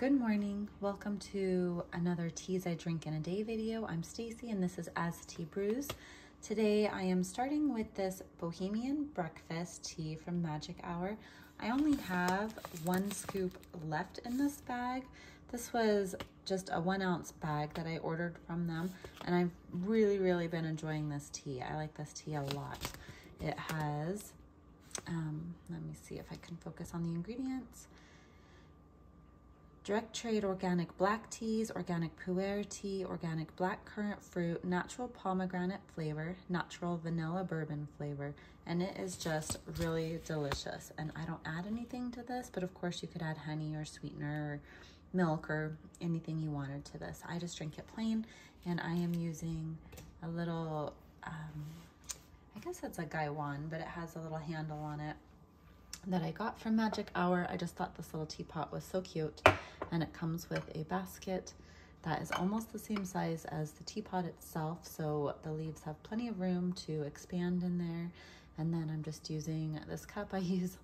Good morning. Welcome to another Teas I Drink in a Day video. I'm Stacy and this is As the Tea Brews. Today I am starting with this Bohemian Breakfast tea from Magic Hour. I only have 1 scoop left in this bag. This was just a 1 ounce bag that I ordered from them and I've really been enjoying this tea. I like this tea a lot. It has, let me see if I can focus on the ingredients. Direct trade organic black teas, organic pu'er tea, organic black currant fruit, natural pomegranate flavor, natural vanilla bourbon flavor, and it is just really delicious. And I don't add anything to this, but of course you could add honey or sweetener or milk or anything you wanted to this. I just drink it plain, and I am using a little, I guess that's a gaiwan, but it has a little handle on it that I got from Magic Hour. I just thought this little teapot was so cute, and it comes with a basket that is almost the same size as the teapot itself, so the leaves have plenty of room to expand in there. And then I'm just using this cup I use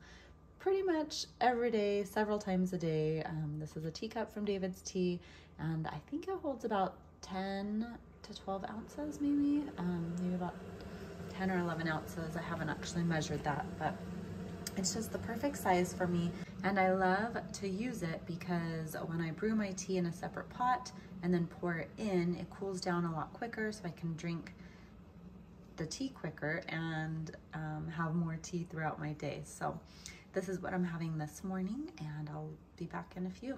pretty much every day, several times a day. This is a teacup from David's Tea, and I think it holds about 10 to 12 ounces maybe, maybe about 10 or 11 ounces. I haven't actually measured that, but it's just the perfect size for me, and I love to use it because when I brew my tea in a separate pot and then pour it in, it cools down a lot quicker, so I can drink the tea quicker and have more tea throughout my day. So this is what I'm having this morning, and I'll be back in a few.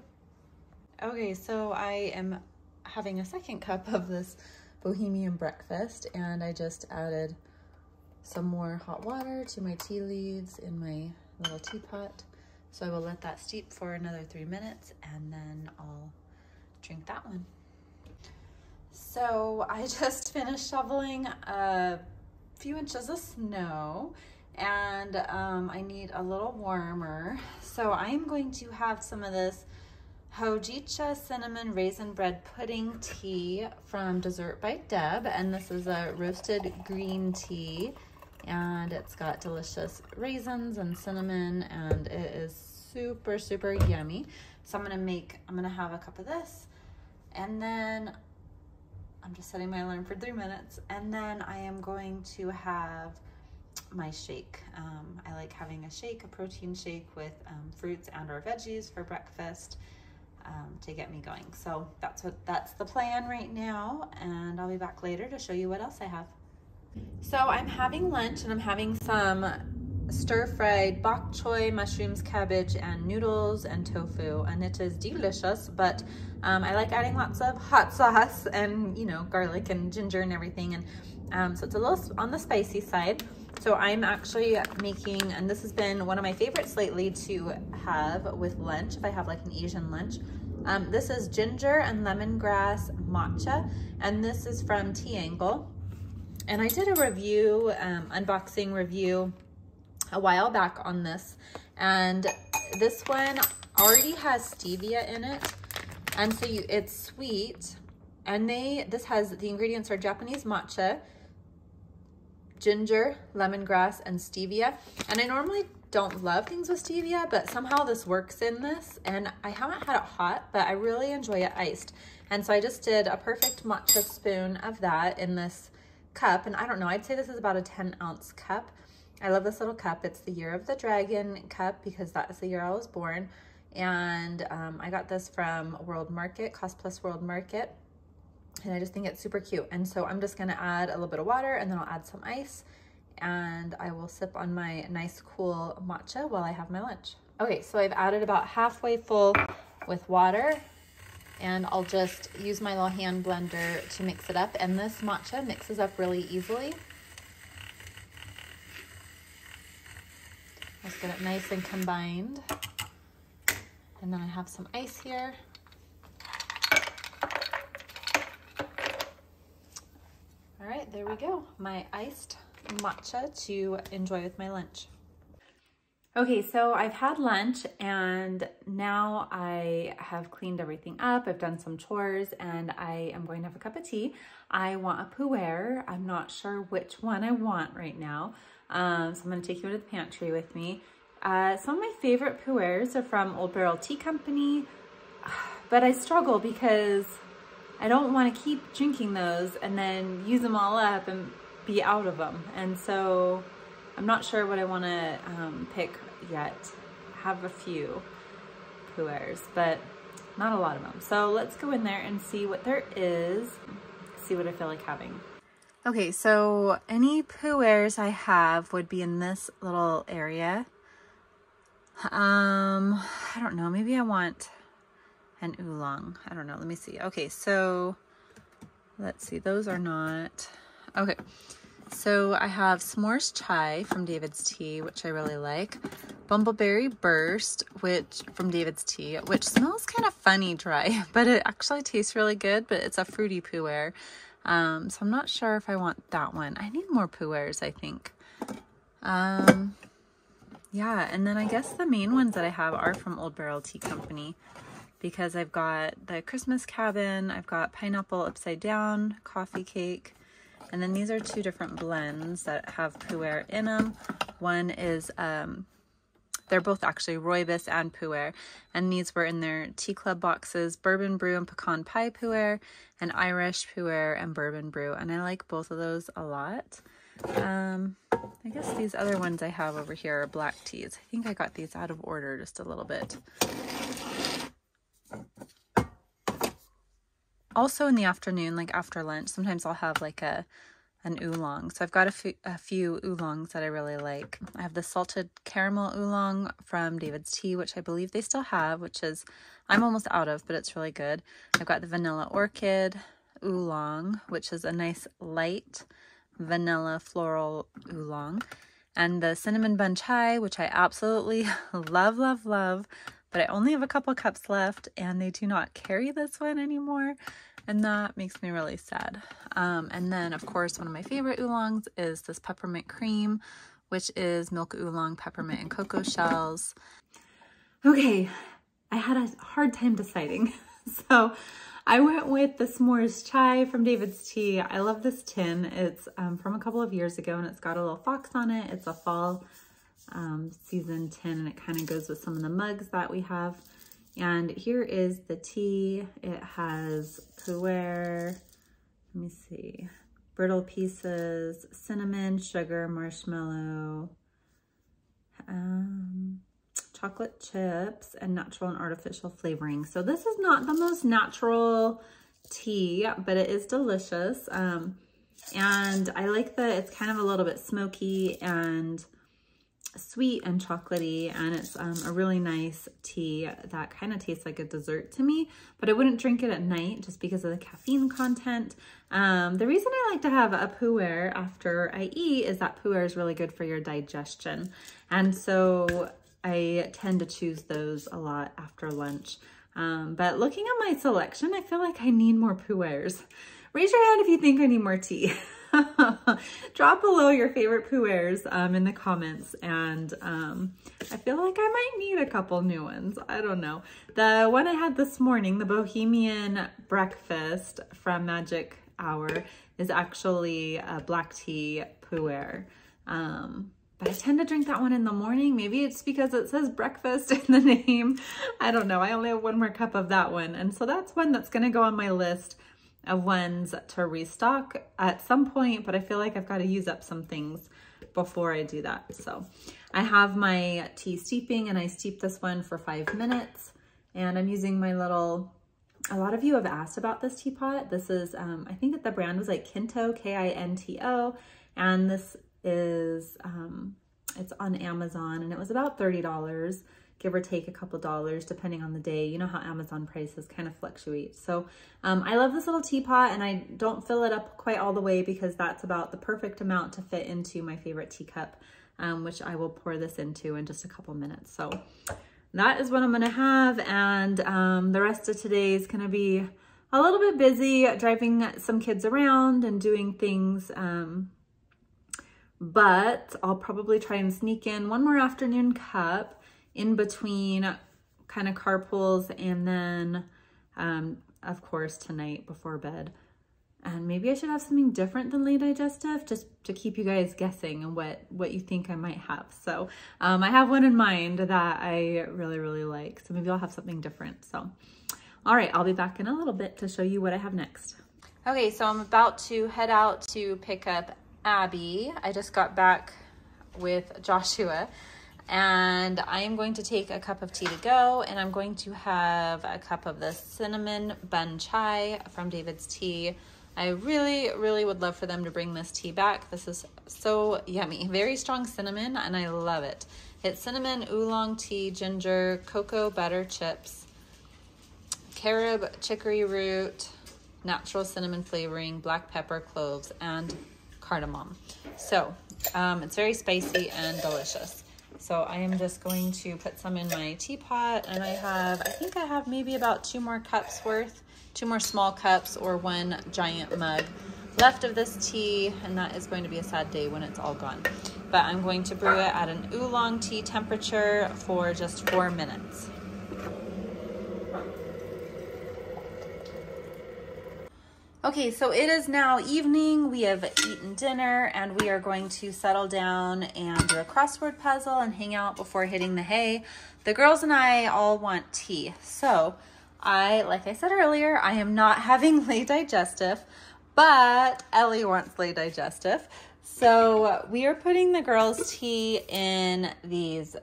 Okay, so I am having a second cup of this Bohemian Breakfast, and I just added some more hot water to my tea leaves in my little teapot. So I will let that steep for another 3 minutes and then I'll drink that one. So I just finished shoveling a few inches of snow, and I need a little warmer. So I'm going to have some of this Hojicha Cinnamon Raisin Bread Pudding Tea from Dessert by Deb, and this is a roasted green tea. And it's got delicious raisins and cinnamon, and it is super yummy. So I'm gonna have a cup of this, and then I'm just setting my alarm for 3 minutes, and then I am going to have my shake. I like having a shake, a protein shake with fruits and or veggies for breakfast to get me going. So that's the plan right now, and I'll be back later to show you what else I have. So I'm having lunch, and I'm having some stir-fried bok choy, mushrooms, cabbage, and noodles and tofu, and it is delicious, but I like adding lots of hot sauce and, you know, garlic and ginger and everything, and so it's a little on the spicy side. So I'm actually making, and this has been one of my favorites lately to have with lunch, if I have like an Asian lunch. This is ginger and lemongrass matcha, and this is from Teangle. And I did a review, unboxing review a while back on this, and this one already has stevia in it, and so it's sweet, and the ingredients are Japanese matcha, ginger, lemongrass, and stevia. And I normally don't love things with stevia, but somehow this works in this, and I haven't had it hot, but I really enjoy it iced. And so I just did a perfect matcha spoon of that in this cup, and I don't know, I'd say this is about a 10 ounce cup. I love this little cup. It's the Year of the Dragon cup because that is the year I was born, and I got this from World Market, Cost Plus World Market, and I just think it's super cute. And so I'm just going to add a little bit of water, and then I'll add some ice, and I will sip on my nice cool matcha while I have my lunch. Okay, so I've added about halfway full with water, and I'll just use my little hand blender to mix it up. And this matcha mixes up really easily. Let's get it nice and combined. And then I have some ice here. All right, there we go. My iced matcha to enjoy with my lunch. Okay, so I've had lunch, and now I have cleaned everything up. I've done some chores, and I am going to have a cup of tea. I want a pu'er. I'm not sure which one I want right now. So I'm gonna take you into the pantry with me. Some of my favorite pu'ers are from Old Barrel Tea Company, But I struggle because I don't want to keep drinking those and then use them all up and be out of them. And so I'm not sure what I want to pick yet. I have a few pu'ers, but not a lot of them. So let's go in there and see what there is, see what I feel like having. Okay, so any pu'ers I have would be in this little area. I don't know, maybe I want an oolong. I don't know, let me see. Okay, so let's see, those are not. Okay, so I have S'mores Chai from David's Tea, which I really like. Bumbleberry Burst, which from David's Tea, which smells kind of funny dry, but it actually tastes really good, but it's a fruity pu'er. So I'm not sure if I want that one. I need more pu'ers, I think. Yeah, and then I guess the main ones that I have are from Old Barrel Tea Company, because I've got the Christmas Cabin, I've got Pineapple Upside Down, Coffee Cake, and then these are two different blends that have pu'er in them. One is, they're both actually rooibos and pu'er, and these were in their Tea Club boxes, Bourbon Brew and Pecan Pie pu'er, and Irish pu'er and Bourbon Brew, and I like both of those a lot. I guess these other ones I have over here are black teas. I think I got these out of order just a little bit. Also in the afternoon, like after lunch, sometimes I'll have like an oolong. So I've got a few oolongs that I really like. I have the salted caramel oolong from David's Tea, which I believe they still have, which is, I'm almost out of, but it's really good. I've got the vanilla orchid oolong, which is a nice light vanilla floral oolong, and the cinnamon bun chai, which I absolutely love, but I only have a couple cups left and they do not carry this one anymore, and that makes me really sad. And then of course one of my favorite oolongs is this peppermint cream, which is milk oolong, peppermint and cocoa shells. Okay, I had a hard time deciding. So I went with the S'mores Chai from David's Tea. I love this tin. It's from a couple of years ago, and it's got a little fox on it. It's a fall season tin, and it kind of goes with some of the mugs that we have. And here is the tea. It has pu'er, let me see, brittle pieces, cinnamon, sugar, marshmallow, chocolate chips, and natural and artificial flavoring. So this is not the most natural tea, but it is delicious. And I like that it's kind of a little bit smoky and sweet and chocolatey, and it's a really nice tea that kind of tastes like a dessert to me, but I wouldn't drink it at night just because of the caffeine content. The reason I like to have a pu'er after I eat is that pu'er is really good for your digestion. And so I tend to choose those a lot after lunch. But looking at my selection, I feel like I need more pu'ers. Raise your hand if you think I need more tea. Drop below your favorite pu'ers in the comments, and I feel like I might need a couple new ones. I don't know. The one I had this morning, the Bohemian Breakfast from Magic Hour, is actually a black tea pu'er. But I tend to drink that one in the morning. Maybe it's because it says breakfast in the name. I don't know. I only have one more cup of that one. And so that's one that's going to go on my list of ones to restock at some point, but I feel like I've got to use up some things before I do that. So I have my tea steeping, and I steep this one for 5 minutes, and I'm using my little, a lot of you have asked about this teapot. This is, I think that the brand was like Kinto, K-I-N-T-O, and this is it's on Amazon, and it was about $30, give or take a couple dollars depending on the day. You know how Amazon prices kind of fluctuate. So I love this little teapot, and I don't fill it up quite all the way because that's about the perfect amount to fit into my favorite teacup, which I will pour this into in just a couple minutes. So that is what I'm gonna have, and the rest of today is gonna be a little bit busy driving some kids around and doing things, but I'll probably try and sneak in one more afternoon cup in between kind of carpools, and then of course tonight before bed. And maybe I should have something different than Le Digestif just to keep you guys guessing and what you think I might have. So I have one in mind that I really, really like. So maybe I'll have something different. So, all right, I'll be back in a little bit to show you what I have next. Okay, so I'm about to head out to pick up Abby. I just got back with Joshua, and I am going to take a cup of tea to go, and I'm going to have a cup of the cinnamon bun chai from David's Tea. I really, really would love for them to bring this tea back. This is so yummy. Very strong cinnamon, and I love it. It's cinnamon, oolong tea, ginger, cocoa butter chips, carob, chicory root, natural cinnamon flavoring, black pepper, cloves, and cardamom. So it's very spicy and delicious. So I am just going to put some in my teapot, and I think I have maybe about two more cups worth, two more small cups or one giant mug left of this tea, and that is going to be a sad day when it's all gone. But I'm going to brew it at an oolong tea temperature for just 4 minutes. Okay, so it is now evening. We have eaten dinner, and we are going to settle down and do a crossword puzzle and hang out before hitting the hay. The girls and I all want tea. So like I said earlier, I am not having Le Digestif, but Ellie wants Le Digestif. So we are putting the girls' tea in these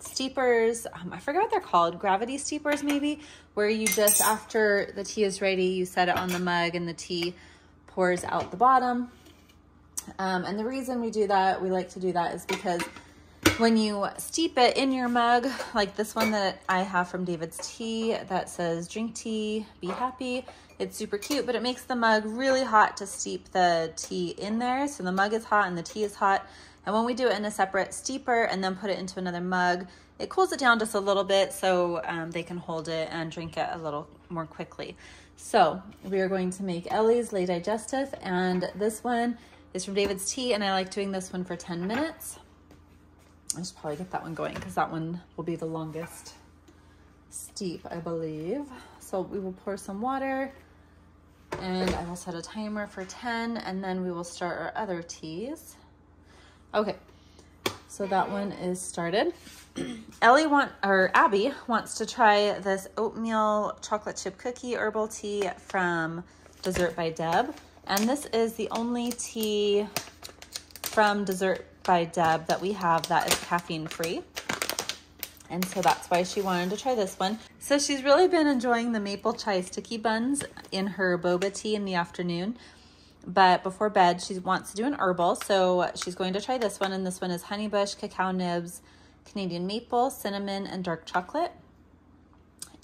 steepers. I forget what they're called, gravity steepers maybe, where you just, after the tea is ready, you set it on the mug and the tea pours out the bottom. And the reason we like to do that is because when you steep it in your mug, like this one that I have from David's Tea that says drink tea, be happy, it's super cute, but it makes the mug really hot to steep the tea in there. So the mug is hot and the tea is hot. And when we do it in a separate steeper and then put it into another mug, it cools it down just a little bit so they can hold it and drink it a little more quickly. So we are going to make Ellie's Le Digestif, and this one is from David's Tea, and I like doing this one for 10 minutes. I should probably get that one going because that one will be the longest steep, I believe. So we will pour some water, and I will set a timer for 10, and then we will start our other teas. Okay, so that one is started. Abby wants to try this oatmeal chocolate chip cookie herbal tea from Dessert by Deb. And this is the only tea from Dessert by Deb that we have that is caffeine free. And so that's why she wanted to try this one. So she's really been enjoying the maple chai sticky buns in her boba tea in the afternoon. But before bed, she wants to do an herbal, so she's going to try this one. And this one is honeybush, cacao nibs, Canadian maple, cinnamon, and dark chocolate.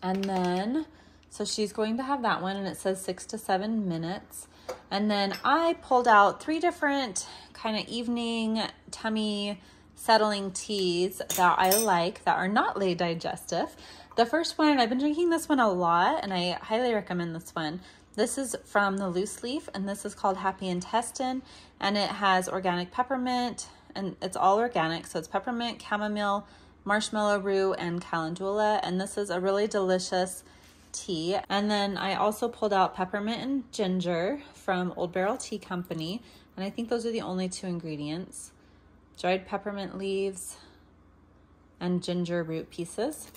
And then, so she's going to have that one, and it says 6 to 7 minutes. And then I pulled out 3 different kind of evening tummy settling teas that I like that are not Le Digestif. The first one, I've been drinking this one a lot, and I highly recommend this one. This is from the Loose Leaf, and this is called Happy Intestine, and it has organic peppermint, and it's all organic, so it's peppermint, chamomile, marshmallow root, and calendula, and this is a really delicious tea. And then I also pulled out peppermint and ginger from Old Barrel Tea Company, and I think those are the only 2 ingredients, dried peppermint leaves and ginger root pieces.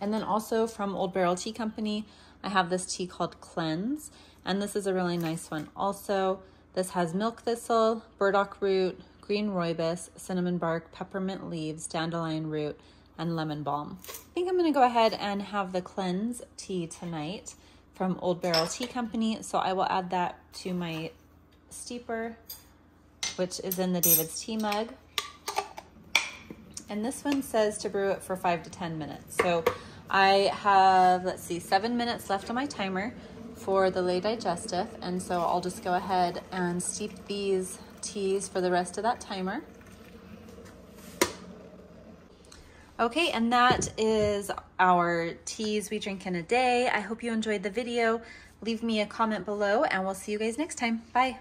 And then also from Old Barrel Tea Company, I have this tea called Cleanse, and this is a really nice one. Also, this has milk thistle, burdock root, green rooibos, cinnamon bark, peppermint leaves, dandelion root, and lemon balm. I think I'm going to go ahead and have the Cleanse tea tonight from Old Barrel Tea Company, so I will add that to my steeper, which is in the David's Tea mug. And this one says to brew it for 5 to 10 minutes. So I have, let's see, 7 minutes left on my timer for the Le Digestif, and so I'll just go ahead and steep these teas for the rest of that timer. Okay, and that is our teas we drink in a day. I hope you enjoyed the video. Leave me a comment below, and we'll see you guys next time. Bye.